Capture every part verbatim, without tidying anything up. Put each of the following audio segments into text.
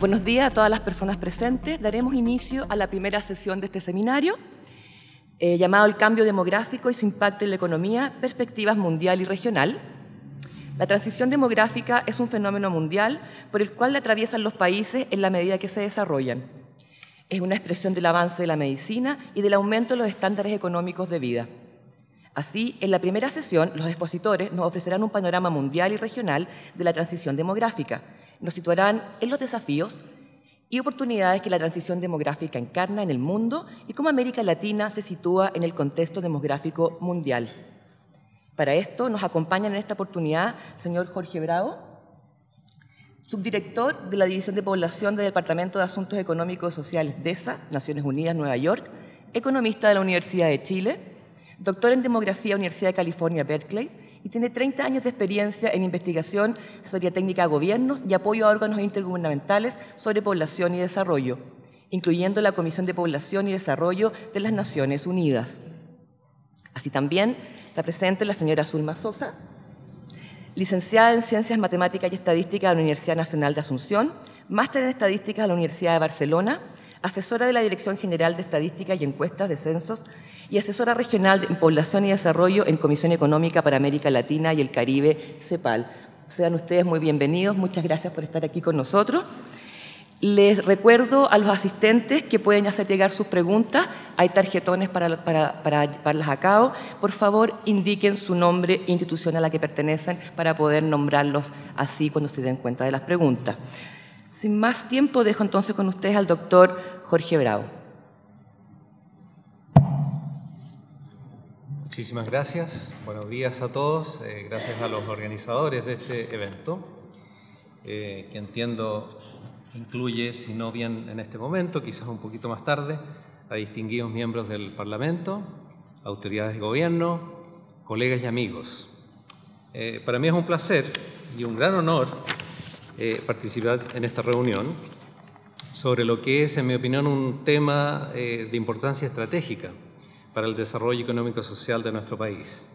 Buenos días a todas las personas presentes. Daremos inicio a la primera sesión de este seminario, eh, llamado El cambio demográfico y su impacto en la economía, perspectivas mundial y regional. La transición demográfica es un fenómeno mundial por el cual la atraviesan los países en la medida que se desarrollan. Es una expresión del avance de la medicina y del aumento de los estándares económicos de vida. Así, en la primera sesión, los expositores nos ofrecerán un panorama mundial y regional de la transición demográfica. Nos situarán en los desafíos y oportunidades que la transición demográfica encarna en el mundo y cómo América Latina se sitúa en el contexto demográfico mundial. Para esto, nos acompañan en esta oportunidad el señor Jorge Bravo, subdirector de la División de Población del Departamento de Asuntos Económicos y Sociales, DESA, Naciones Unidas, Nueva York, economista de la Universidad de Chile, doctor en Demografía, Universidad de California, Berkeley, y tiene treinta años de experiencia en investigación, asesoría técnica a gobiernos y apoyo a órganos intergubernamentales sobre población y desarrollo, incluyendo la Comisión de Población y Desarrollo de las Naciones Unidas. Así también está presente la señora Zulma Sosa, licenciada en Ciencias Matemáticas y Estadísticas de la Universidad Nacional de Asunción, máster en Estadísticas de la Universidad de Barcelona, asesora de la Dirección General de Estadística y Encuestas de Censos y asesora regional en Población y Desarrollo en Comisión Económica para América Latina y el Caribe, Cepal. Sean ustedes muy bienvenidos, muchas gracias por estar aquí con nosotros. Les recuerdo a los asistentes que pueden hacer llegar sus preguntas, hay tarjetones para, para, para llevarlas a cabo. Por favor, indiquen su nombre e institución a la que pertenecen para poder nombrarlos así cuando se den cuenta de las preguntas. Sin más tiempo, dejo entonces con ustedes al doctor Jorge Bravo. Muchísimas gracias. Buenos días a todos. Eh, gracias a los organizadores de este evento, eh, que entiendo incluye, si no bien en este momento, quizás un poquito más tarde, a distinguidos miembros del Parlamento, autoridades de gobierno, colegas y amigos. Eh, para mí es un placer y un gran honor Eh, participar en esta reunión sobre lo que es, en mi opinión, un tema eh, de importancia estratégica para el desarrollo económico y social de nuestro país.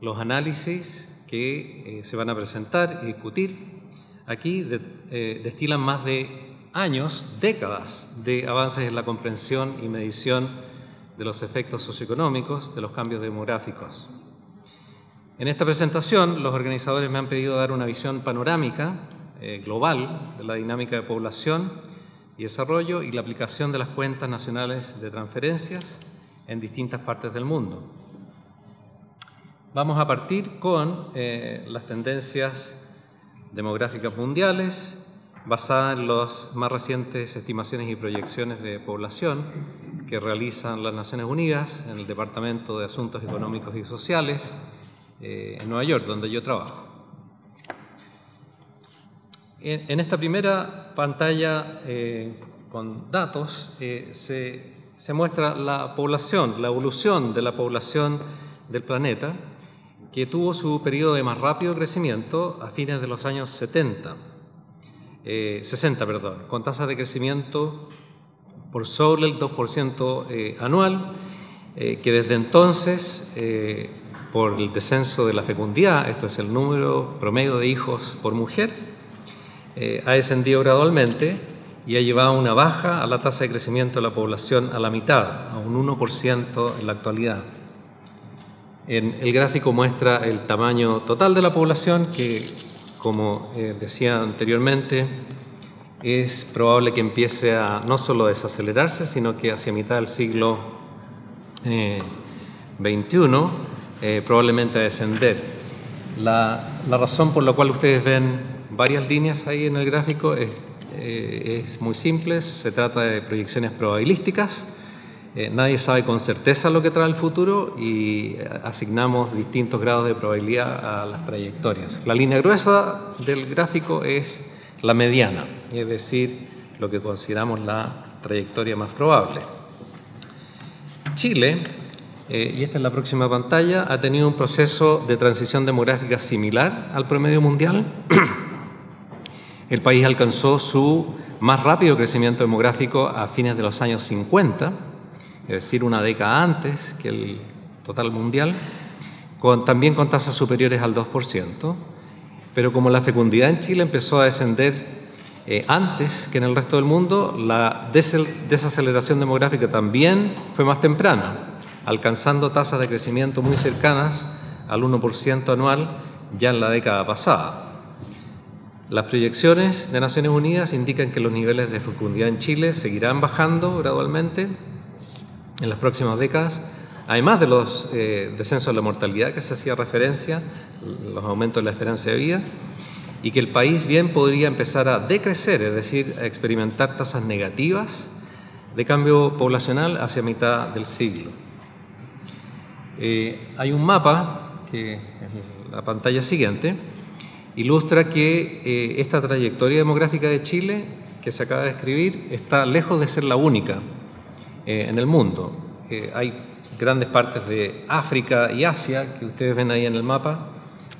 Los análisis que eh, se van a presentar y discutir aquí de, eh, destilan más de años, décadas de avances en la comprensión y medición de los efectos socioeconómicos de los cambios demográficos. En esta presentación, los organizadores me han pedido dar una visión panorámica global de la dinámica de población y desarrollo y la aplicación de las cuentas nacionales de transferencias en distintas partes del mundo. Vamos a partir con eh, las tendencias demográficas mundiales basadas en las más recientes estimaciones y proyecciones de población que realizan las Naciones Unidas en el Departamento de Asuntos Económicos y Sociales eh, en Nueva York, donde yo trabajo. En esta primera pantalla eh, con datos eh, se, se muestra la población, la evolución de la población del planeta, que tuvo su periodo de más rápido crecimiento a fines de los años setenta, eh, sesenta, perdón, con tasas de crecimiento por sobre el dos por ciento eh, anual, eh, que desde entonces, eh, por el descenso de la fecundidad, esto es el número promedio de hijos por mujer, Eh, ha descendido gradualmente y ha llevado una baja a la tasa de crecimiento de la población a la mitad, a un uno por ciento en la actualidad. En el gráfico muestra el tamaño total de la población que, como eh, decía anteriormente, es probable que empiece a no solo desacelerarse, sino que hacia mitad del siglo veintiuno eh, probablemente a descender. La, la razón por la cual ustedes ven varias líneas ahí en el gráfico es, eh, es muy simple, se trata de proyecciones probabilísticas, eh, nadie sabe con certeza lo que trae el futuro y asignamos distintos grados de probabilidad a las trayectorias. La línea gruesa del gráfico es la mediana, es decir, lo que consideramos la trayectoria más probable. Chile, eh, y esta es la próxima pantalla, ha tenido un proceso de transición demográfica similar al promedio mundial. El país alcanzó su más rápido crecimiento demográfico a fines de los años cincuenta, es decir, una década antes que el total mundial, con, también con tasas superiores al dos por ciento, pero como la fecundidad en Chile empezó a descender eh, antes que en el resto del mundo, la desaceleración demográfica también fue más temprana, alcanzando tasas de crecimiento muy cercanas al uno por ciento anual ya en la década pasada. Las proyecciones de Naciones Unidas indican que los niveles de fecundidad en Chile seguirán bajando gradualmente en las próximas décadas, además de los eh, descensos de la mortalidad que se hacía referencia, los aumentos de la esperanza de vida, y que el país bien podría empezar a decrecer, es decir, a experimentar tasas negativas de cambio poblacional hacia mitad del siglo. Eh, hay un mapa, que es la pantalla siguiente, ilustra que eh, esta trayectoria demográfica de Chile que se acaba de describir está lejos de ser la única eh, en el mundo. Eh, hay grandes partes de África y Asia que ustedes ven ahí en el mapa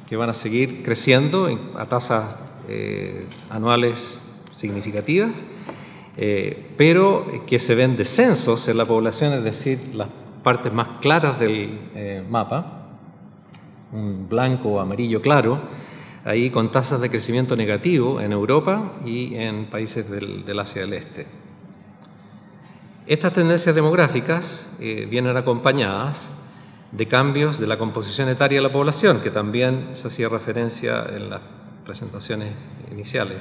que van a seguir creciendo a tasas eh, anuales significativas, eh, pero que se ven descensos en la población, es decir, las partes más claras del eh, mapa, un blanco o amarillo claro, ahí con tasas de crecimiento negativo en Europa y en países del, del Asia del Este. Estas tendencias demográficas eh, vienen acompañadas de cambios de la composición etaria de la población, que también se hacía referencia en las presentaciones iniciales.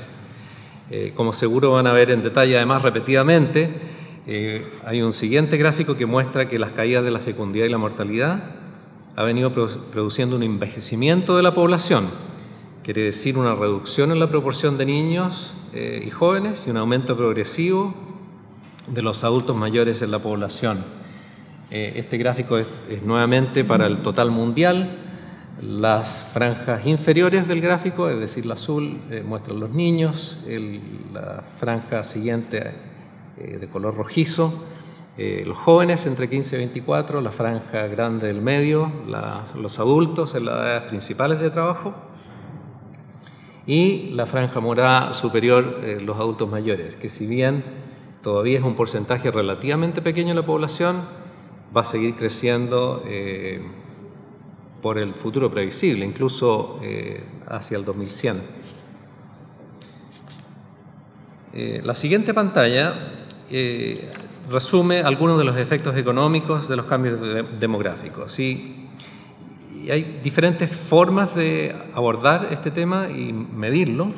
Eh, como seguro van a ver en detalle además repetidamente, eh, hay un siguiente gráfico que muestra que las caídas de la fecundidad y la mortalidad ha venido produciendo un envejecimiento de la población, quiere decir una reducción en la proporción de niños eh, y jóvenes y un aumento progresivo de los adultos mayores en la población. Eh, este gráfico es, es nuevamente para el total mundial. Las franjas inferiores del gráfico, es decir, la azul, eh, muestran los niños, el, la franja siguiente eh, de color rojizo, eh, los jóvenes entre quince y veinticuatro, la franja grande del medio, la, los adultos en las edades principales de trabajo, y la franja morada superior, eh, los adultos mayores, que si bien todavía es un porcentaje relativamente pequeño de la población, va a seguir creciendo eh, por el futuro previsible, incluso eh, hacia el dos mil cien. Eh, la siguiente pantalla eh, resume algunos de los efectos económicos de los cambios de demográficos. Y, Y hay diferentes formas de abordar este tema y medirlo.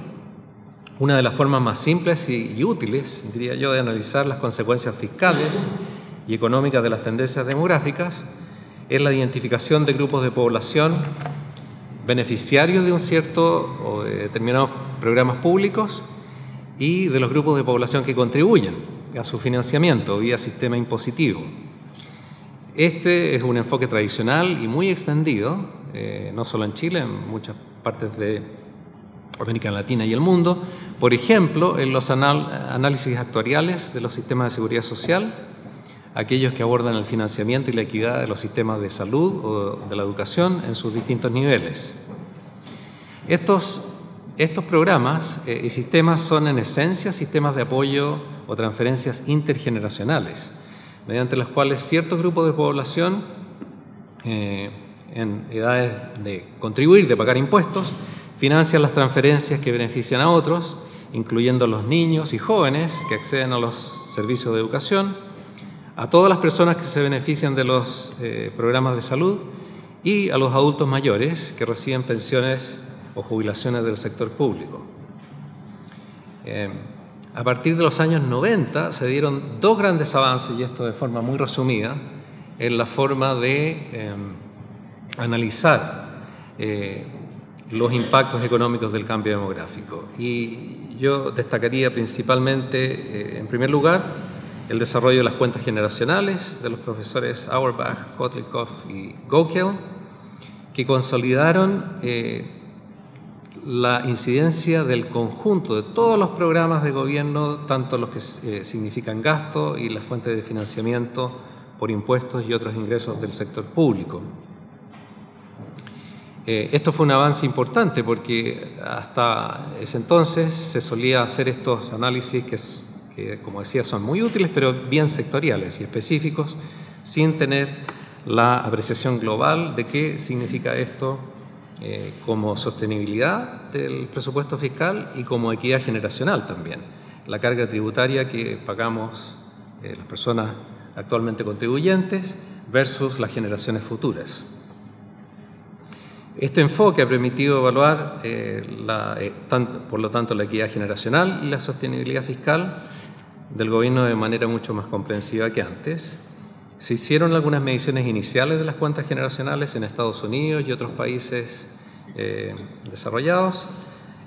Una de las formas más simples y, y útiles, diría yo, de analizar las consecuencias fiscales y económicas de las tendencias demográficas es la identificación de grupos de población beneficiarios de un cierto o de determinados programas públicos y de los grupos de población que contribuyen a su financiamiento vía sistema impositivo. Este es un enfoque tradicional y muy extendido, eh, no solo en Chile, en muchas partes de América Latina y el mundo. Por ejemplo, en los análisis actuariales de los sistemas de seguridad social, aquellos que abordan el financiamiento y la equidad de los sistemas de salud o de la educación en sus distintos niveles. Estos, estos programas eh, y sistemas son en esencia sistemas de apoyo o transferencias intergeneracionales, mediante las cuales ciertos grupos de población eh, en edades de contribuir, de pagar impuestos, financian las transferencias que benefician a otros, incluyendo a los niños y jóvenes que acceden a los servicios de educación, a todas las personas que se benefician de los eh, programas de salud y a los adultos mayores que reciben pensiones o jubilaciones del sector público. Eh, A partir de los años noventa se dieron dos grandes avances, y esto de forma muy resumida, en la forma de eh, analizar eh, los impactos económicos del cambio demográfico. Y yo destacaría principalmente, eh, en primer lugar, el desarrollo de las cuentas generacionales de los profesores Auerbach, Kotlikoff y Gokhale, que consolidaron eh, la incidencia del conjunto de todos los programas de gobierno, tanto los que eh, significan gasto y las fuentes de financiamiento por impuestos y otros ingresos del sector público. Eh, esto fue un avance importante porque hasta ese entonces se solía hacer estos análisis que, que, como decía, son muy útiles, pero bien sectoriales y específicos, sin tener la apreciación global de qué significa esto eh, como sostenibilidad del presupuesto fiscal y como equidad generacional también. La carga tributaria que pagamos eh, las personas actualmente contribuyentes versus las generaciones futuras. Este enfoque ha permitido evaluar, eh, la, eh, tanto, por lo tanto, la equidad generacional y la sostenibilidad fiscal del gobierno de manera mucho más comprensiva que antes. Se hicieron algunas mediciones iniciales de las cuentas generacionales en Estados Unidos y otros países eh, desarrollados.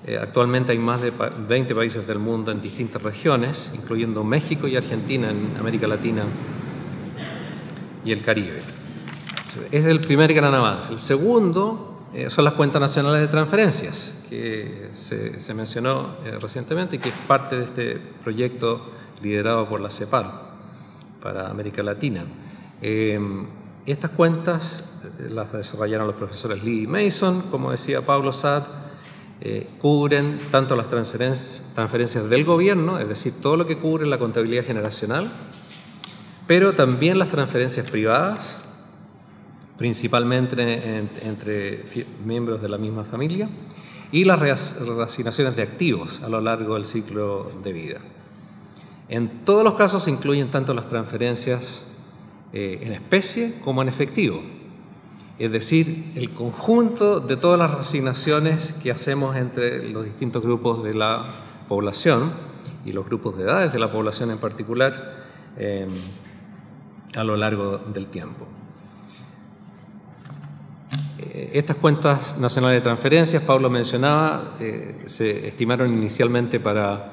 Eh, actualmente hay más de veinte países del mundo en distintas regiones, incluyendo México y Argentina en América Latina y el Caribe. Es el primer gran avance. El segundo son las cuentas nacionales de transferencias, que se, se mencionó eh, recientemente y que es parte de este proyecto liderado por la Cepal para América Latina. Eh, estas cuentas las desarrollaron los profesores Lee y Mason, como decía Pablo Saad, eh, cubren tanto las transferencias del gobierno, es decir, todo lo que cubre la contabilidad generacional, pero también las transferencias privadas, principalmente en, entre miembros de la misma familia, y las reasignaciones de activos a lo largo del ciclo de vida. En todos los casos se incluyen tanto las transferencias eh, en especie como en efectivo, es decir, el conjunto de todas las reasignaciones que hacemos entre los distintos grupos de la población y los grupos de edades de la población en particular eh, a lo largo del tiempo. Estas cuentas nacionales de transferencias, Pablo mencionaba, eh, se estimaron inicialmente para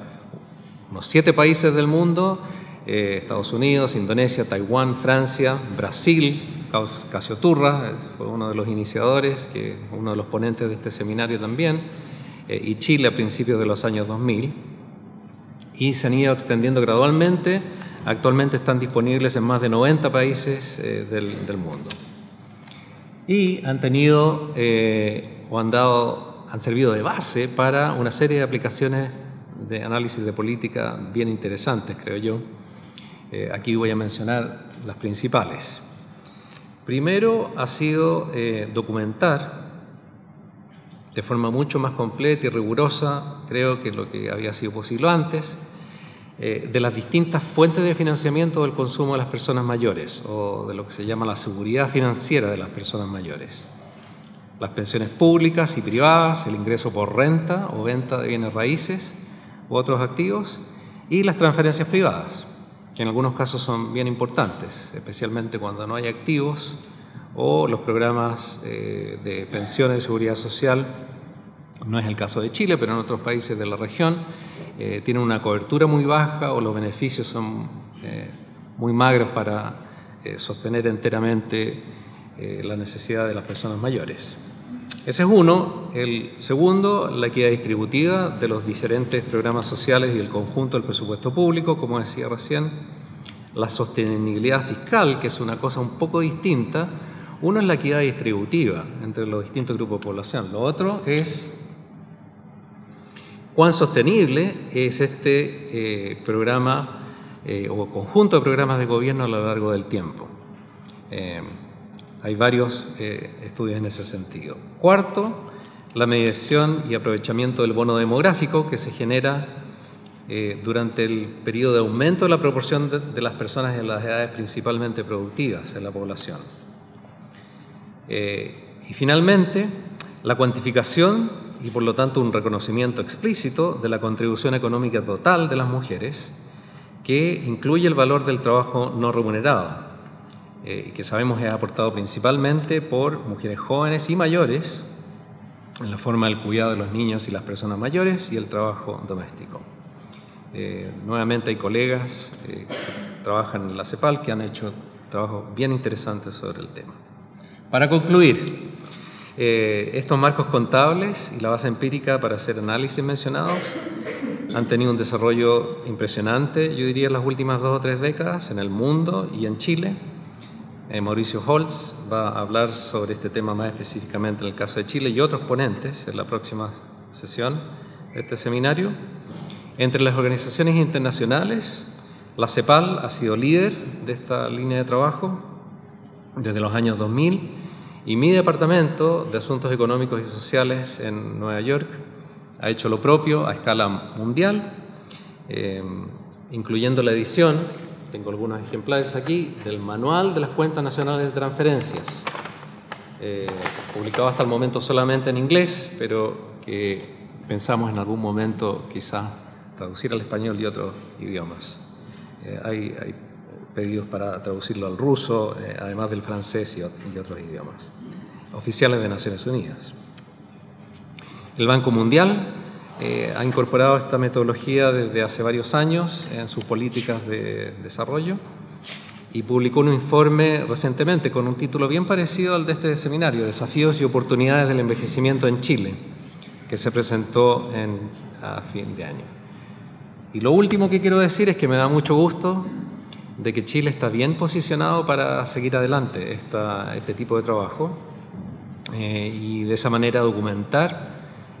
unos siete países del mundo, eh, Estados Unidos, Indonesia, Taiwán, Francia, Brasil. Cassio Turra fue uno de los iniciadores, que, uno de los ponentes de este seminario también, eh, y Chile a principios de los años dos mil. Y se han ido extendiendo gradualmente, actualmente están disponibles en más de noventa países eh, del, del mundo. Y han tenido eh, o han dado, han servido de base para una serie de aplicaciones de análisis de política bien interesantes, creo yo. Eh, aquí voy a mencionar las principales. Primero ha sido eh, documentar de forma mucho más completa y rigurosa, creo que lo que había sido posible antes, eh, de las distintas fuentes de financiamiento del consumo de las personas mayores o de lo que se llama la seguridad financiera de las personas mayores. Las pensiones públicas y privadas, el ingreso por renta o venta de bienes raíces u otros activos y las transferencias privadas, que en algunos casos son bien importantes, especialmente cuando no hay activos o los programas eh, de pensiones y seguridad social. No es el caso de Chile, pero en otros países de la región Eh, tienen una cobertura muy baja o los beneficios son eh, muy magros para eh, sostener enteramente eh, la necesidad de las personas mayores. Ese es uno. El segundo, la equidad distributiva de los diferentes programas sociales y el conjunto del presupuesto público, como decía recién. La sostenibilidad fiscal, que es una cosa un poco distinta. Uno es la equidad distributiva entre los distintos grupos de población. Lo otro es cuán sostenible es este eh, programa eh, o conjunto de programas de gobierno a lo largo del tiempo. Eh, hay varios eh, estudios en ese sentido. Cuarto, la medición y aprovechamiento del bono demográfico que se genera eh, durante el periodo de aumento de la proporción de, de las personas en las edades principalmente productivas en la población. Eh, y finalmente, la cuantificación y por lo tanto un reconocimiento explícito de la contribución económica total de las mujeres, que incluye el valor del trabajo no remunerado, eh, que sabemos es aportado principalmente por mujeres jóvenes y mayores, en la forma del cuidado de los niños y las personas mayores y el trabajo doméstico. Eh, nuevamente hay colegas eh, que trabajan en la Cepal que han hecho trabajos bien interesantes sobre el tema. Para concluir, Eh, estos marcos contables y la base empírica para hacer análisis mencionados han tenido un desarrollo impresionante, yo diría, en las últimas dos o tres décadas en el mundo y en Chile. Eh, Mauricio Holtz va a hablar sobre este tema más específicamente en el caso de Chile y otros ponentes en la próxima sesión de este seminario. Entre las organizaciones internacionales, la Cepal ha sido líder de esta línea de trabajo desde los años dos mil Y mi departamento de Asuntos Económicos y Sociales en Nueva York ha hecho lo propio a escala mundial, eh, incluyendo la edición, tengo algunos ejemplares aquí, del Manual de las Cuentas Nacionales de Transferencias, eh, publicado hasta el momento solamente en inglés, pero que pensamos en algún momento quizás traducir al español y otros idiomas. Eh, hay, hay pedidos para traducirlo al ruso, eh, además del francés y, y otros idiomas oficiales de Naciones Unidas. El Banco Mundial eh, ha incorporado esta metodología desde hace varios años en sus políticas de desarrollo y publicó un informe recientemente con un título bien parecido al de este seminario, Desafíos y oportunidades del envejecimiento en Chile, que se presentó en, a fin de año. Y lo último que quiero decir es que me da mucho gusto de que Chile está bien posicionado para seguir adelante esta, este tipo de trabajo eh, y de esa manera documentar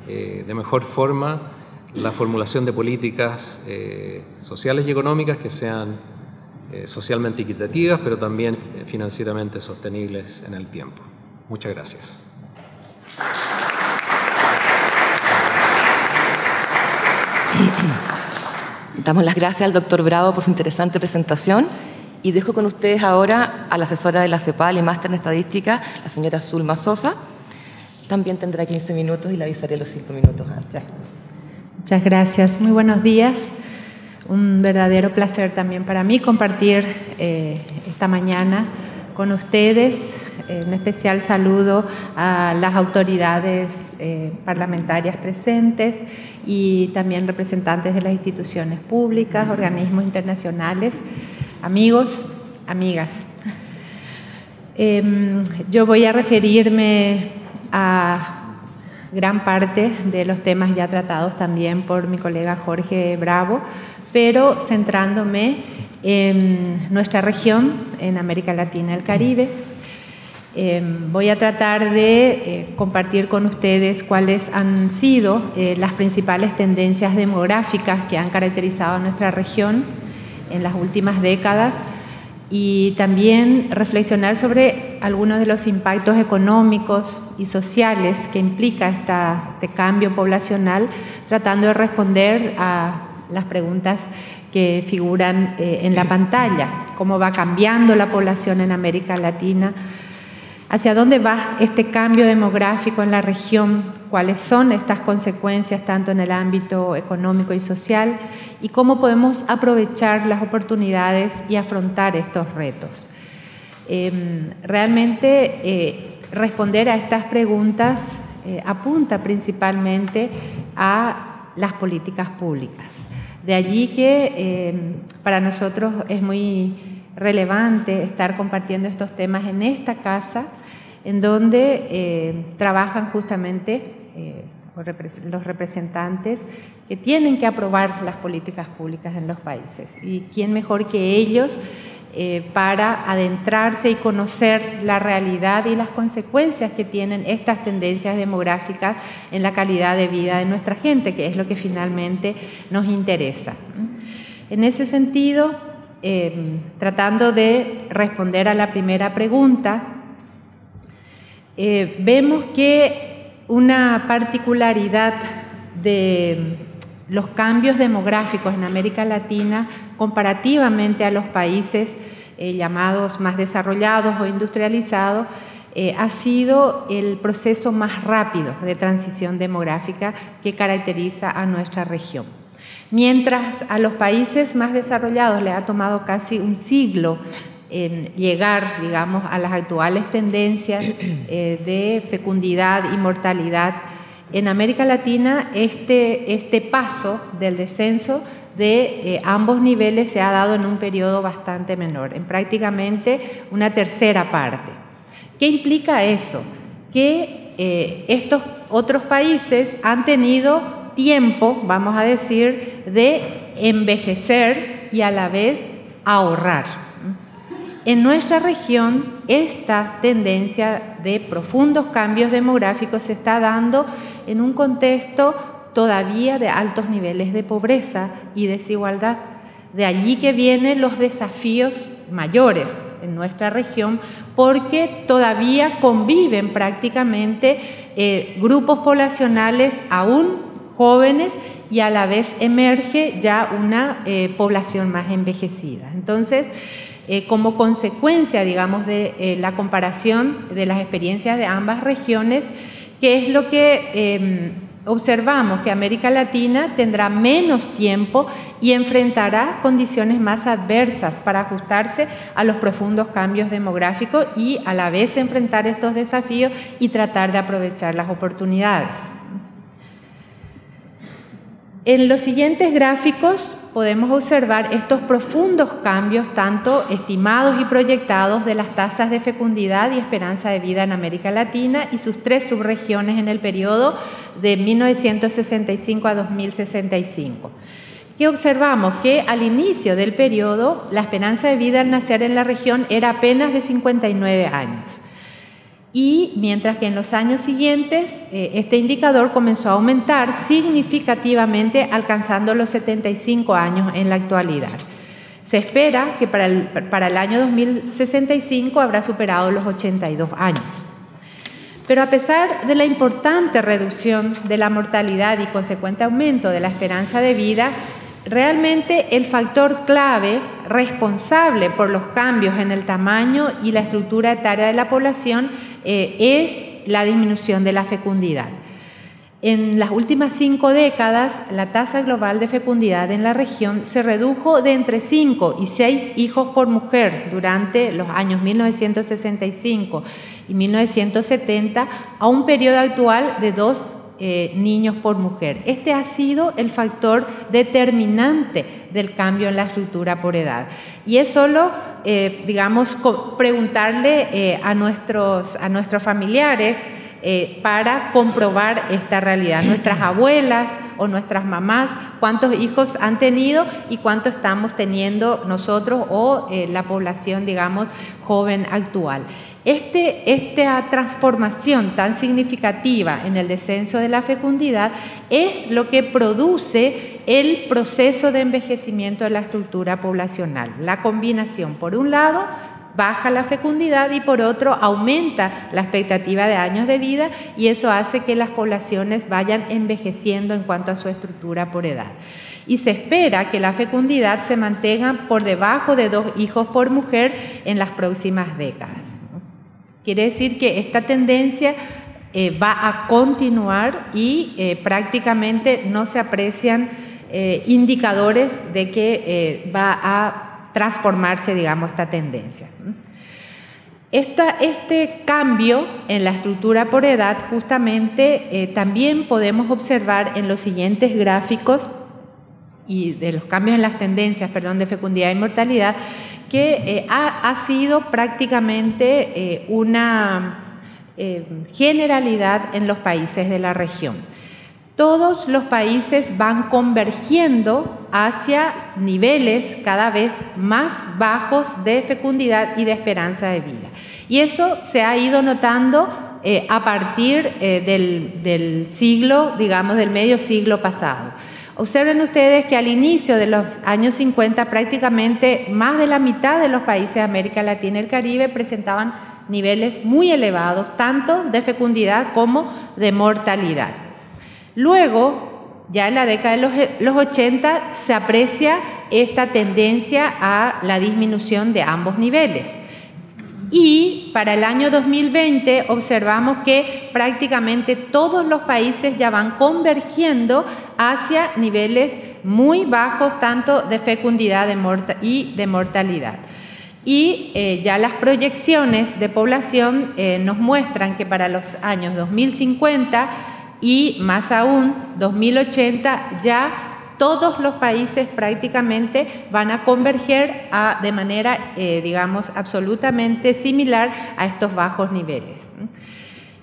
eh, de mejor forma la formulación de políticas eh, sociales y económicas que sean eh, socialmente equitativas, pero también financieramente sostenibles en el tiempo. Muchas gracias. Damos las gracias al doctor Bravo por su interesante presentación y dejo con ustedes ahora a la asesora de la Cepal y máster en estadística, la señora Zulma Sosa. También tendrá quince minutos y le avisaré los cinco minutos antes. Muchas gracias. Muy buenos días. Un verdadero placer también para mí compartir eh, esta mañana con ustedes. Eh, un especial saludo a las autoridades eh, parlamentarias presentes y también representantes de las instituciones públicas, organismos internacionales, amigos, amigas. Eh, yo voy a referirme a gran parte de los temas ya tratados también por mi colega Jorge Bravo, pero centrándome en nuestra región, en América Latina y el Caribe. Eh, voy a tratar de eh, compartir con ustedes cuáles han sido eh, las principales tendencias demográficas que han caracterizado a nuestra región en las últimas décadas y también reflexionar sobre algunos de los impactos económicos y sociales que implica esta, este cambio poblacional, tratando de responder a las preguntas que figuran eh, en la pantalla, cómo va cambiando la población en América Latina, hacia dónde va este cambio demográfico en la región, cuáles son estas consecuencias tanto en el ámbito económico y social y cómo podemos aprovechar las oportunidades y afrontar estos retos. Eh, realmente eh, responder a estas preguntas eh, apunta principalmente a las políticas públicas. De allí que eh, para nosotros es muy relevante estar compartiendo estos temas en esta casa, en donde eh, trabajan justamente eh, los representantes que tienen que aprobar las políticas públicas en los países. Y quién mejor que ellos eh, para adentrarse y conocer la realidad y las consecuencias que tienen estas tendencias demográficas en la calidad de vida de nuestra gente, que es lo que finalmente nos interesa. En ese sentido, eh, tratando de responder a la primera pregunta, Eh, vemos que una particularidad de los cambios demográficos en América Latina comparativamente a los países eh, llamados más desarrollados o industrializados eh, ha sido el proceso más rápido de transición demográfica que caracteriza a nuestra región. Mientras a los países más desarrollados les ha tomado casi un siglo Eh, llegar, digamos, a las actuales tendencias eh, de fecundidad y mortalidad. En América Latina, este, este paso del descenso de eh, ambos niveles se ha dado en un periodo bastante menor, en prácticamente una tercera parte. ¿Qué implica eso? Que eh, estos otros países han tenido tiempo, vamos a decir, de envejecer y a la vez ahorrar. En nuestra región, esta tendencia de profundos cambios demográficos se está dando en un contexto todavía de altos niveles de pobreza y desigualdad. De allí que vienen los desafíos mayores en nuestra región, porque todavía conviven prácticamente eh, grupos poblacionales aún jóvenes y a la vez emerge ya una eh, población más envejecida. Entonces, eh, como consecuencia, digamos, de eh, la comparación de las experiencias de ambas regiones, que es lo que eh, observamos, que América Latina tendrá menos tiempo y enfrentará condiciones más adversas para ajustarse a los profundos cambios demográficos y a la vez enfrentar estos desafíos y tratar de aprovechar las oportunidades. En los siguientes gráficos podemos observar estos profundos cambios, tanto estimados y proyectados, de las tasas de fecundidad y esperanza de vida en América Latina y sus tres subregiones en el periodo de mil novecientos sesenta y cinco a dos mil sesenta y cinco. ¿Qué observamos? Que al inicio del periodo, la esperanza de vida al nacer en la región era apenas de cincuenta y nueve años. Y mientras que en los años siguientes eh, este indicador comenzó a aumentar significativamente, alcanzando los setenta y cinco años en la actualidad. Se espera que para el, para el año dos mil sesenta y cinco habrá superado los ochenta y dos años. Pero a pesar de la importante reducción de la mortalidad y consecuente aumento de la esperanza de vida, realmente el factor clave responsable por los cambios en el tamaño y la estructura etaria de la población eh, es la disminución de la fecundidad. En las últimas cinco décadas, la tasa global de fecundidad en la región se redujo de entre cinco y seis hijos por mujer durante los años mil novecientos sesenta y cinco y mil novecientos setenta a un periodo actual de dos Eh, niños por mujer. Este ha sido el factor determinante del cambio en la estructura por edad. Y es solo, eh, digamos, preguntarle eh, a, nuestros, a nuestros familiares eh, para comprobar esta realidad. Nuestras abuelas o nuestras mamás, cuántos hijos han tenido y cuánto estamos teniendo nosotros o eh, la población, digamos, joven actual. Este, esta transformación tan significativa en el descenso de la fecundidad es lo que produce el proceso de envejecimiento de la estructura poblacional. La combinación, por un lado, baja la fecundidad y por otro aumenta la expectativa de años de vida, y eso hace que las poblaciones vayan envejeciendo en cuanto a su estructura por edad. Y se espera que la fecundidad se mantenga por debajo de dos hijos por mujer en las próximas décadas. Quiere decir que esta tendencia eh, va a continuar y eh, prácticamente no se aprecian eh, indicadores de que eh, va a transformarse, digamos, esta tendencia. Esta, este cambio en la estructura por edad justamente eh, también podemos observar en los siguientes gráficos y de los cambios en las tendencias, perdón, de fecundidad y mortalidad, que eh, ha, ha sido prácticamente eh, una eh, generalidad en los países de la región. Todos los países van convergiendo hacia niveles cada vez más bajos de fecundidad y de esperanza de vida. Y eso se ha ido notando eh, a partir eh, del, del siglo, digamos, del medio siglo pasado. Observen ustedes que al inicio de los años cincuenta prácticamente más de la mitad de los países de América Latina y el Caribe presentaban niveles muy elevados, tanto de fecundidad como de mortalidad. Luego, ya en la década de los ochenta, se aprecia esta tendencia a la disminución de ambos niveles. Y para el año dos mil veinte observamos que prácticamente todos los países ya van convergiendo hacia niveles muy bajos, tanto de fecundidad y de mortalidad. Y eh, ya las proyecciones de población eh, nos muestran que para los años dos mil cincuenta y más aún dos mil ochenta ya todos los países prácticamente van a converger a, de manera, eh, digamos, absolutamente similar a estos bajos niveles.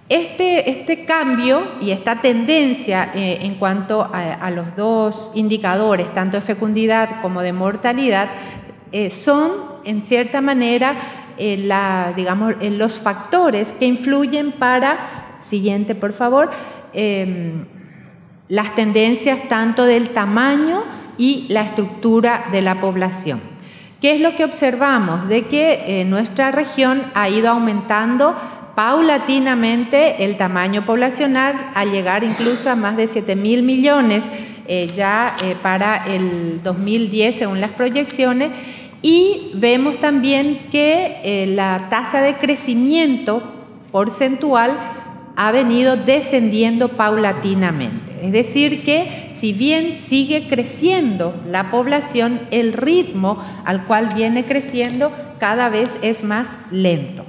Este, este cambio y esta tendencia eh, en cuanto a, a los dos indicadores, tanto de fecundidad como de mortalidad, eh, son, en cierta manera, eh, la, digamos, eh, los factores que influyen para, siguiente por favor, eh, las tendencias tanto del tamaño y la estructura de la población. ¿Qué es lo que observamos? De que eh, nuestra región ha ido aumentando paulatinamente el tamaño poblacional al llegar incluso a más de siete mil millones eh, ya eh, para el dos mil diez según las proyecciones, y vemos también que eh, la tasa de crecimiento porcentual ha venido descendiendo paulatinamente. Es decir que si bien sigue creciendo la población, el ritmo al cual viene creciendo cada vez es más lento.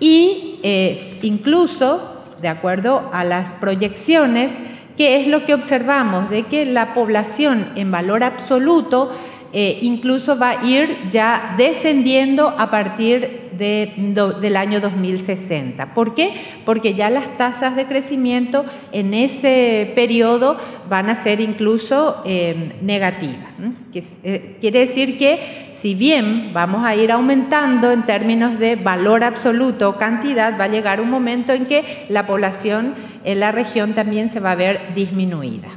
Y eh, incluso, de acuerdo a las proyecciones, ¿qué es lo que observamos? De que la población en valor absoluto eh, incluso va a ir ya descendiendo a partir de, do, del año dos mil sesenta. ¿Por qué? Porque ya las tasas de crecimiento en ese periodo van a ser incluso eh, negativas. Que, eh, quiere decir que si bien vamos a ir aumentando en términos de valor absoluto o cantidad, va a llegar un momento en que la población en la región también se va a ver disminuida.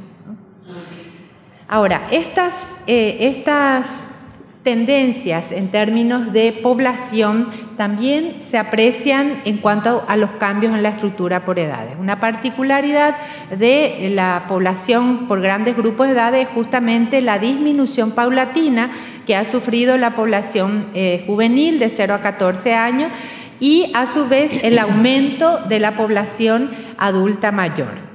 Ahora, estas, eh, estas tendencias en términos de población también se aprecian en cuanto a los cambios en la estructura por edades. Una particularidad de la población por grandes grupos de edades es justamente la disminución paulatina que ha sufrido la población eh, juvenil de cero a catorce años y a su vez el aumento de la población adulta mayor.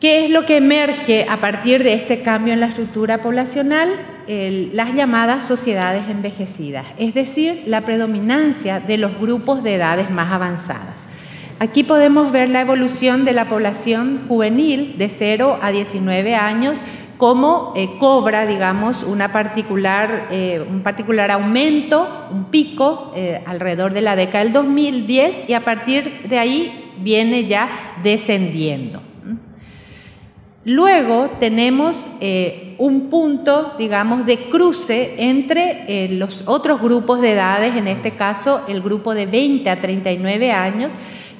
¿Qué es lo que emerge a partir de este cambio en la estructura poblacional? El, las llamadas sociedades envejecidas, es decir, la predominancia de los grupos de edades más avanzadas. Aquí podemos ver la evolución de la población juvenil de cero a diecinueve años, cómo eh, cobra, digamos, una particular, eh, un particular aumento, un pico, eh, alrededor de la década del dos mil diez, y a partir de ahí viene ya descendiendo. Luego tenemos eh, un punto, digamos, de cruce entre eh, los otros grupos de edades, en este caso el grupo de veinte a treinta y nueve años,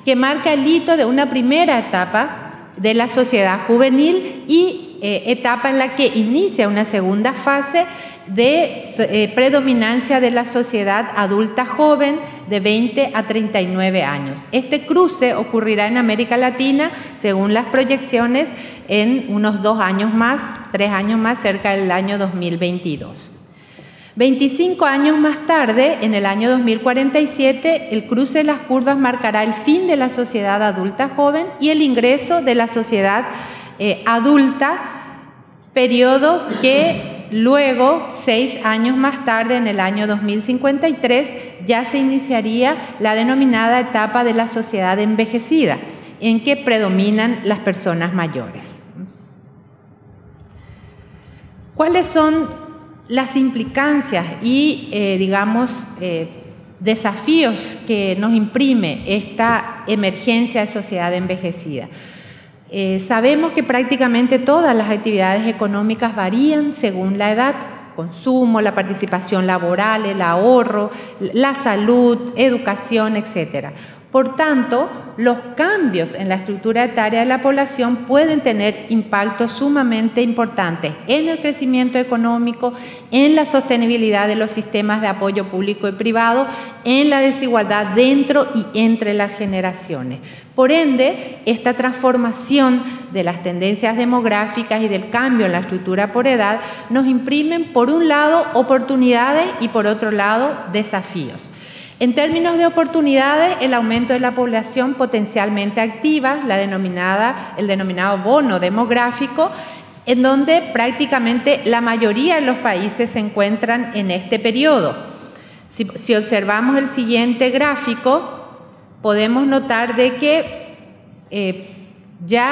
que marca el hito de una primera etapa de la sociedad juvenil y Eh, etapa en la que inicia una segunda fase de eh, predominancia de la sociedad adulta joven de veinte a treinta y nueve años. Este cruce ocurrirá en América Latina, según las proyecciones, en unos dos años más, tres años más, cerca del año dos mil veintidós. veinticinco años más tarde, en el año dos mil cuarenta y siete, el cruce de las curvas marcará el fin de la sociedad adulta joven y el ingreso de la sociedad Eh, adulta, periodo que luego, seis años más tarde, en el año dos mil cincuenta y tres, ya se iniciaría la denominada etapa de la sociedad envejecida, en que predominan las personas mayores. ¿Cuáles son las implicancias y, eh, digamos, eh, desafíos que nos imprime esta emergencia de sociedad envejecida? Eh, sabemos que prácticamente todas las actividades económicas varían según la edad: consumo, la participación laboral, el ahorro, la salud, educación, etcétera. Por tanto, los cambios en la estructura etaria de la población pueden tener impactos sumamente importantes en el crecimiento económico, en la sostenibilidad de los sistemas de apoyo público y privado, en la desigualdad dentro y entre las generaciones. Por ende, esta transformación de las tendencias demográficas y del cambio en la estructura por edad nos imprimen, por un lado, oportunidades y, por otro lado, desafíos. En términos de oportunidades, el aumento de la población potencialmente activa, la denominada, el denominado bono demográfico, en donde prácticamente la mayoría de los países se encuentran en este periodo. Si, si observamos el siguiente gráfico, podemos notar de que eh, ya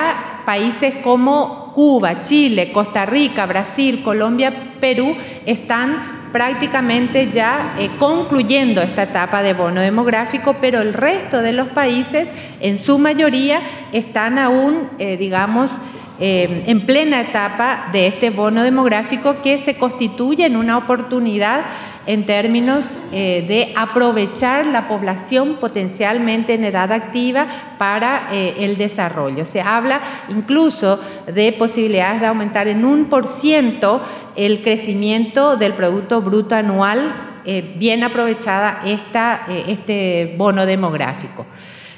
países como Cuba, Chile, Costa Rica, Brasil, Colombia, Perú están prácticamente ya eh, concluyendo esta etapa de bono demográfico, pero el resto de los países, en su mayoría, están aún, eh, digamos, eh, en plena etapa de este bono demográfico, que se constituye en una oportunidad en términos eh, de aprovechar la población potencialmente en edad activa para eh, el desarrollo. Se habla incluso de posibilidades de aumentar en un por ciento el crecimiento del Producto Bruto Anual, eh, bien aprovechada esta, eh, este bono demográfico.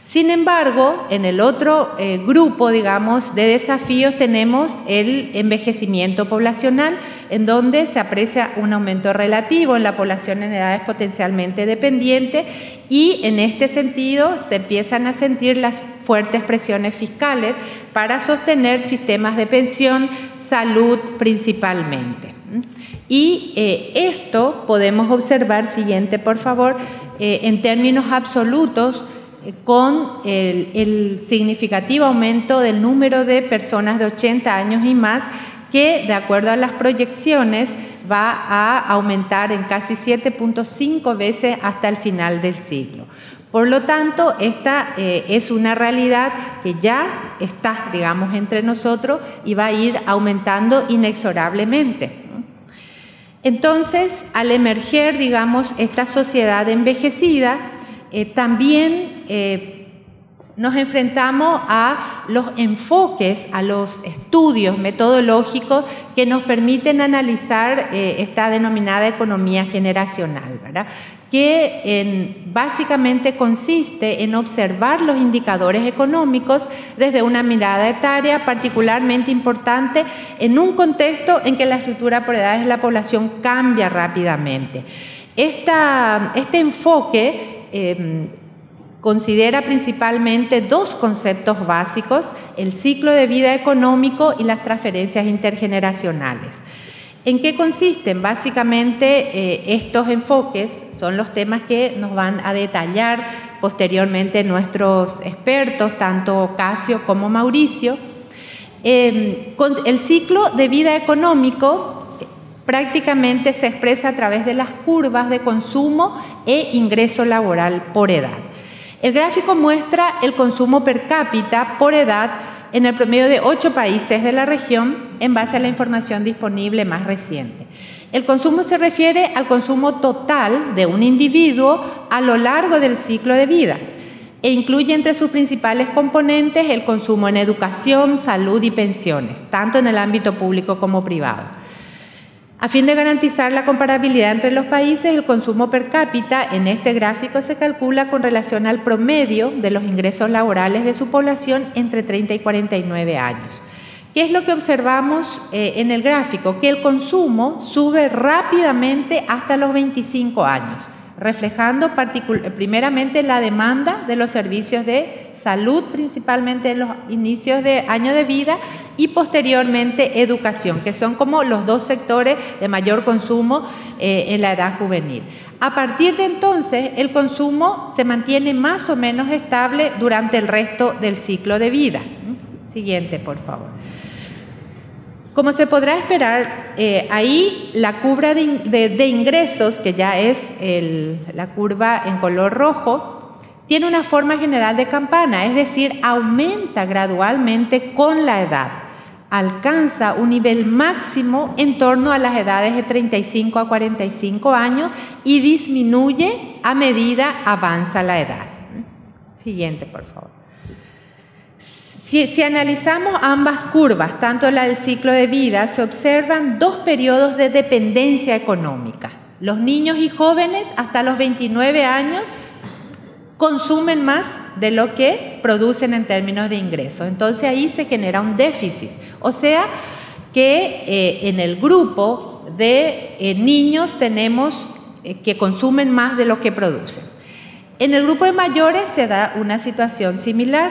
Sin embargo, en el otro eh, grupo, digamos, de desafíos tenemos el envejecimiento poblacional, en donde se aprecia un aumento relativo en la población en edades potencialmente dependientes y en este sentido se empiezan a sentir las fuertes presiones fiscales para sostener sistemas de pensión, salud principalmente. Y eh, esto podemos observar, siguiente por favor, eh, en términos absolutos, con el, el significativo aumento del número de personas de ochenta años y más, que de acuerdo a las proyecciones va a aumentar en casi siete punto cinco veces hasta el final del siglo. Por lo tanto, esta eh, es una realidad que ya está, digamos, entre nosotros y va a ir aumentando inexorablemente. Entonces, al emerger, digamos, esta sociedad envejecida, Eh, también eh, nos enfrentamos a los enfoques, a los estudios metodológicos que nos permiten analizar eh, esta denominada economía generacional, ¿verdad? Que en, básicamente consiste en observar los indicadores económicos desde una mirada etaria particularmente importante en un contexto en que la estructura por edades de la población cambia rápidamente. Esta, este enfoque Eh, considera principalmente dos conceptos básicos, el ciclo de vida económico y las transferencias intergeneracionales. ¿En qué consisten? Básicamente eh, estos enfoques son los temas que nos van a detallar posteriormente nuestros expertos, tanto Cassio como Mauricio. Eh, con el ciclo de vida económico prácticamente se expresa a través de las curvas de consumo e ingreso laboral por edad. El gráfico muestra el consumo per cápita por edad en el promedio de ocho países de la región en base a la información disponible más reciente. El consumo se refiere al consumo total de un individuo a lo largo del ciclo de vida e incluye entre sus principales componentes el consumo en educación, salud y pensiones, tanto en el ámbito público como privado. A fin de garantizar la comparabilidad entre los países, el consumo per cápita en este gráfico se calcula con relación al promedio de los ingresos laborales de su población entre treinta y cuarenta y nueve años. ¿Qué es lo que observamos eh, en el gráfico? Que el consumo sube rápidamente hasta los veinticinco años, reflejando primeramente la demanda de los servicios de salud, principalmente en los inicios de año de vida, y posteriormente educación, que son como los dos sectores de mayor consumo eh, en la edad juvenil. A partir de entonces, el consumo se mantiene más o menos estable durante el resto del ciclo de vida. Siguiente, por favor. Como se podrá esperar, eh, ahí la curva de, de, de ingresos, que ya es el, la curva en color rojo, tiene una forma general de campana, es decir, aumenta gradualmente con la edad. Alcanza un nivel máximo en torno a las edades de treinta y cinco a cuarenta y cinco años y disminuye a medida avanza la edad. Siguiente, por favor. Si, si analizamos ambas curvas, tanto la del ciclo de vida, se observan dos periodos de dependencia económica. Los niños y jóvenes hasta los veintinueve años consumen más de lo que producen en términos de ingresos. Entonces ahí se genera un déficit. O sea que eh, en el grupo de eh, niños tenemos eh, que consumen más de lo que producen. En el grupo de mayores se da una situación similar,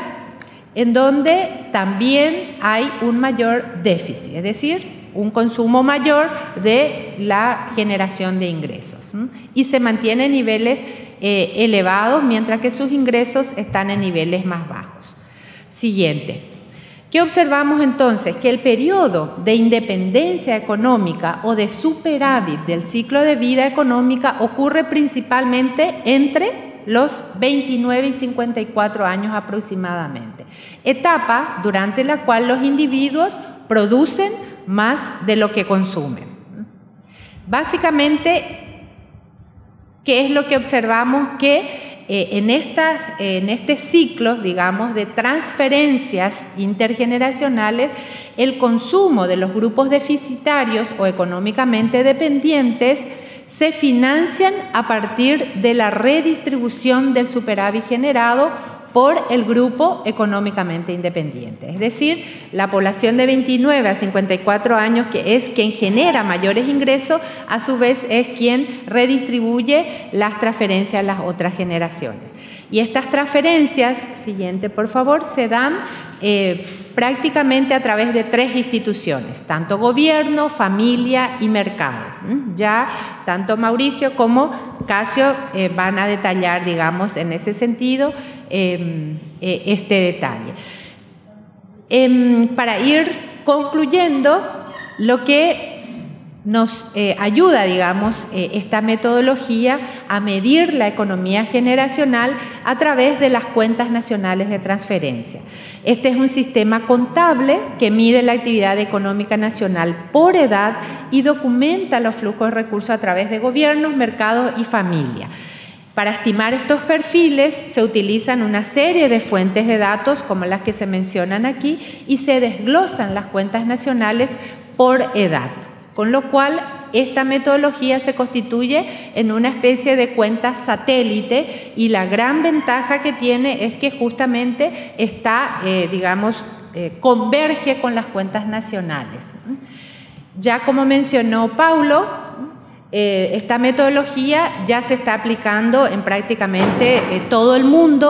en donde también hay un mayor déficit, es decir, un consumo mayor de la generación de ingresos. ¿Mm? Y se mantiene en niveles Eh, elevados, mientras que sus ingresos están en niveles más bajos. Siguiente. ¿Qué observamos entonces? Que el periodo de independencia económica o de superávit del ciclo de vida económica ocurre principalmente entre los veintinueve y cincuenta y cuatro años aproximadamente, etapa durante la cual los individuos producen más de lo que consumen. Básicamente, ¿qué es lo que observamos? Que Eh, en, esta, eh, en este ciclo, digamos, de transferencias intergeneracionales, el consumo de los grupos deficitarios o económicamente dependientes se financian a partir de la redistribución del superávit generado por el grupo económicamente independiente. Es decir, la población de veintinueve a cincuenta y cuatro años, que es quien genera mayores ingresos, a su vez es quien redistribuye las transferencias a las otras generaciones. Y estas transferencias, siguiente por favor, se dan eh, prácticamente a través de tres instituciones, tanto gobierno, familia y mercado. Ya tanto Mauricio como Cassio eh, van a detallar, digamos, en ese sentido, Eh, eh, este detalle. Eh, para ir concluyendo, lo que nos eh, ayuda, digamos, eh, esta metodología a medir la economía generacional a través de las cuentas nacionales de transferencia. Este es un sistema contable que mide la actividad económica nacional por edad y documenta los flujos de recursos a través de gobiernos, mercados y familia. Para estimar estos perfiles se utilizan una serie de fuentes de datos como las que se mencionan aquí y se desglosan las cuentas nacionales por edad, con lo cual esta metodología se constituye en una especie de cuenta satélite y la gran ventaja que tiene es que justamente está, eh, digamos, eh, converge con las cuentas nacionales. Ya como mencionó Pablo, Eh, esta metodología ya se está aplicando en prácticamente eh, todo el mundo.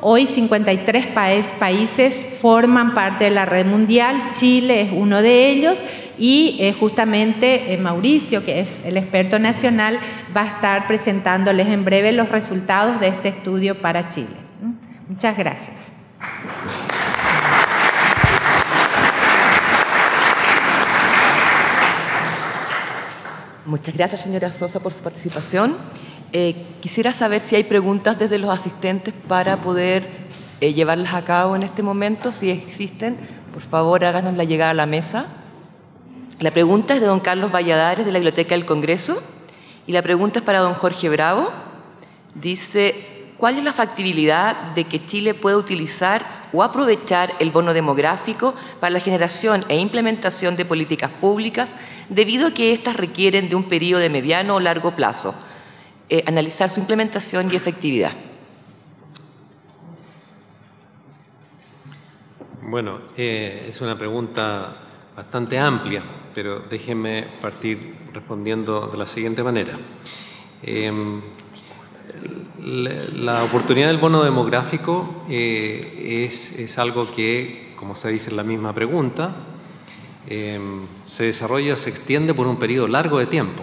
Hoy cincuenta y tres pa países forman parte de la red mundial, Chile es uno de ellos y eh, justamente eh, Mauricio, que es el experto nacional, va a estar presentándoles en breve los resultados de este estudio para Chile. Muchas gracias. Muchas gracias, señora Sosa, por su participación. Eh, quisiera saber si hay preguntas desde los asistentes para poder eh, llevarlas a cabo en este momento. Si existen, por favor, háganosla llegar a la mesa. La pregunta es de don Carlos Valladares, de la Biblioteca del Congreso. Y la pregunta es para don Jorge Bravo. Dice, ¿cuál es la factibilidad de que Chile pueda utilizar o aprovechar el bono demográfico para la generación e implementación de políticas públicas debido a que éstas requieren de un periodo de mediano o largo plazo? Eh, analizar su implementación y efectividad. Bueno, eh, es una pregunta bastante amplia, pero déjenme partir respondiendo de la siguiente manera. Eh, La oportunidad del bono demográfico eh, es, es algo que, como se dice en la misma pregunta, eh, se desarrolla, se extiende por un periodo largo de tiempo.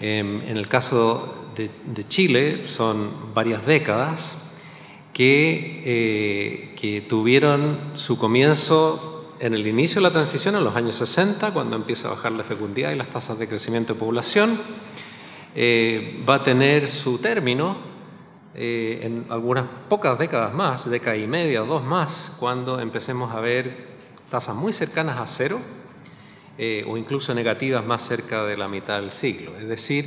Eh, en el caso de, de Chile, son varias décadas que, eh, que tuvieron su comienzo en el inicio de la transición, en los años sesenta, cuando empieza a bajar la fecundidad y las tasas de crecimiento de población. Eh, va a tener su término Eh, en algunas pocas décadas más, década y media o dos más, cuando empecemos a ver tasas muy cercanas a cero eh, o incluso negativas más cerca de la mitad del siglo. Es decir,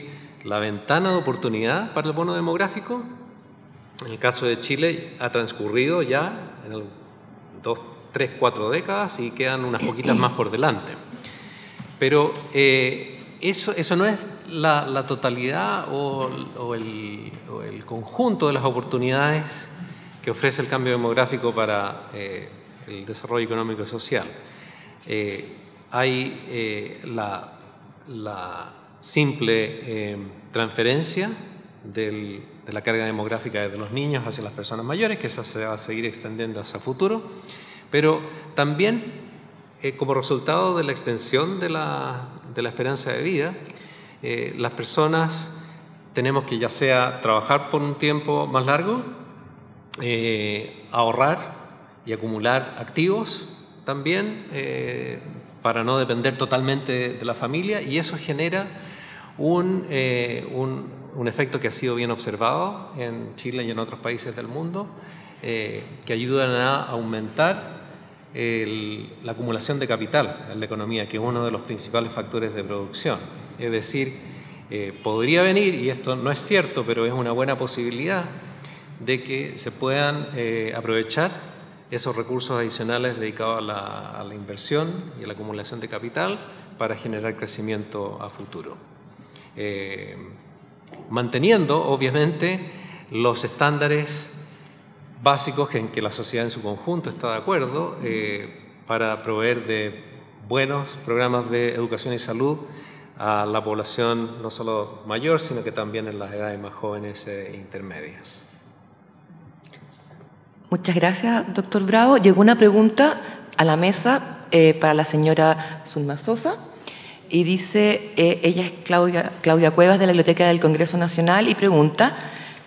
la ventana de oportunidad para el bono demográfico, en el caso de Chile, ha transcurrido ya en el dos, tres, cuatro décadas y quedan unas poquitas más por delante. Pero eh, eso, eso no es La, la totalidad o, o, el, o el conjunto de las oportunidades que ofrece el cambio demográfico para eh, el desarrollo económico y social. Eh, hay eh, la, la simple eh, transferencia del, de la carga demográfica desde los niños hacia las personas mayores, que esa se va a seguir extendiendo hacia el futuro, pero también eh, como resultado de la extensión de la, de la esperanza de vida, Eh, las personas tenemos que ya sea trabajar por un tiempo más largo, eh, ahorrar y acumular activos también eh, para no depender totalmente de, de la familia, y eso genera un, eh, un, un efecto que ha sido bien observado en Chile y en otros países del mundo, eh, que ayudan a aumentar el, la acumulación de capital en la economía, que es uno de los principales factores de producción. Es decir, eh, podría venir, y esto no es cierto, pero es una buena posibilidad, de que se puedan eh, aprovechar esos recursos adicionales dedicados a la, a la inversión y a la acumulación de capital para generar crecimiento a futuro. Eh, manteniendo, obviamente, los estándares básicos en que la sociedad en su conjunto está de acuerdo eh, para proveer de buenos programas de educación y salud a la población no solo mayor, sino que también en las edades más jóvenes e intermedias. Muchas gracias, doctor Bravo. Llegó una pregunta a la mesa eh, para la señora Zulma Sosa y dice, eh, ella es Claudia, Claudia Cuevas de la Biblioteca del Congreso Nacional y pregunta,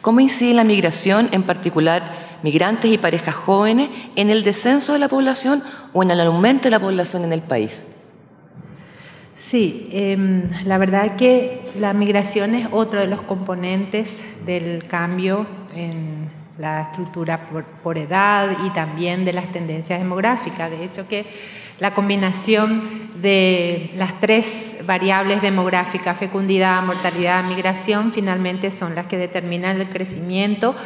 ¿cómo incide la migración, en particular migrantes y parejas jóvenes, en el descenso de la población o en el aumento de la población en el país? Sí, eh, la verdad que la migración es otro de los componentes del cambio en la estructura por, por edad y también de las tendencias demográficas. De hecho, que la combinación de las tres variables demográficas, fecundidad, mortalidad, migración, finalmente son las que determinan el crecimiento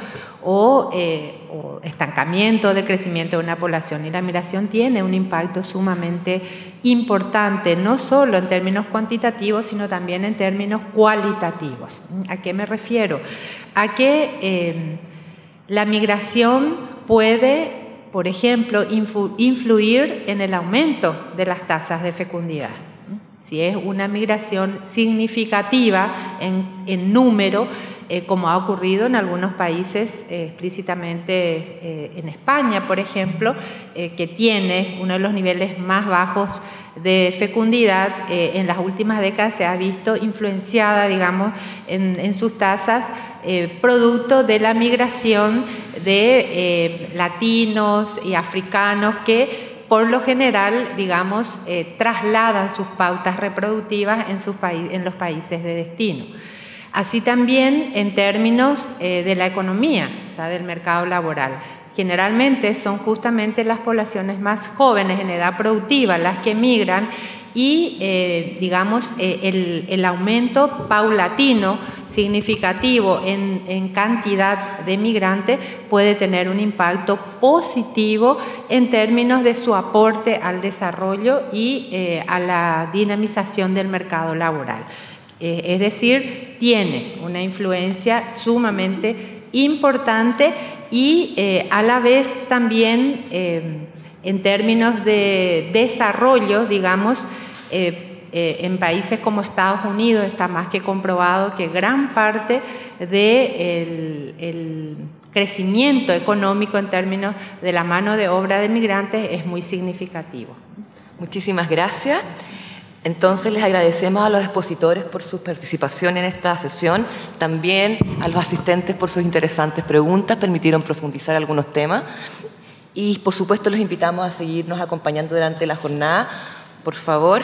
o, eh, o estancamiento de crecimiento de una población. Y la migración tiene un impacto sumamente importante, no solo en términos cuantitativos, sino también en términos cualitativos. ¿A qué me refiero? A que eh, la migración puede, por ejemplo, influir en el aumento de las tasas de fecundidad. Si es una migración significativa en, en número, eh, como ha ocurrido en algunos países, eh, explícitamente eh, en España, por ejemplo, eh, que tiene uno de los niveles más bajos de fecundidad, eh, en las últimas décadas se ha visto influenciada, digamos, en, en sus tasas, Eh, producto de la migración de eh, latinos y africanos que por lo general, digamos, eh, trasladan sus pautas reproductivas en, sus en los países de destino. Así también en términos eh, de la economía, o sea, del mercado laboral. Generalmente son justamente las poblaciones más jóvenes en edad productiva las que migran y, eh, digamos, eh, el, el aumento paulatino significativo en, en cantidad de migrantes puede tener un impacto positivo en términos de su aporte al desarrollo y eh, a la dinamización del mercado laboral. Eh, es decir, tiene una influencia sumamente importante y eh, a la vez también eh, en términos de desarrollo, digamos, eh, Eh, en países como Estados Unidos está más que comprobado que gran parte del el crecimiento económico en términos de la mano de obra de migrantes es muy significativo. Muchísimas gracias. Entonces les agradecemos a los expositores por su participación en esta sesión, también a los asistentes por sus interesantes preguntas, permitieron profundizar algunos temas y por supuesto los invitamos a seguirnos acompañando durante la jornada. Por favor,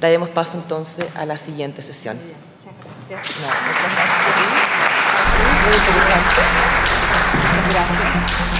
daremos paso entonces a la siguiente sesión. Muy bien, muchas gracias. No, muchas gracias. Muy interesante. Muchas gracias.